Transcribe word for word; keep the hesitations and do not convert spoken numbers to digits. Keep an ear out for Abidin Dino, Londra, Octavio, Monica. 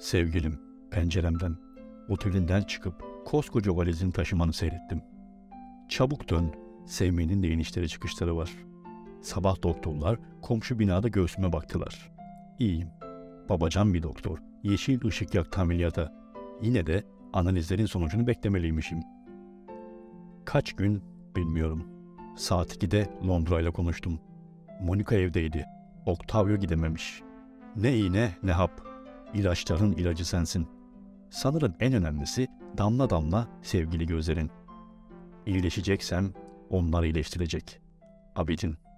Sevgilim, penceremden, otelinden çıkıp koskoca valizini taşımanı seyrettim. Çabuk dön, sevmenin de inişleri çıkışları var. Sabah doktorlar komşu binada göğsüme baktılar. İyiyim. Babacan bir doktor, yeşil ışık yaktı ameliyata. Yine de analizlerin sonucunu beklemeliymişim. Kaç gün bilmiyorum. Saat ikide Londra ile konuştum. Monica evdeydi. Octavio gidememiş. Ne iğne ne hap. İlaçların ilacı sensin. Sanırım en önemlisi damla damla sevgili gözlerin. İyileşeceksem onlar iyileştirecek. Abidin.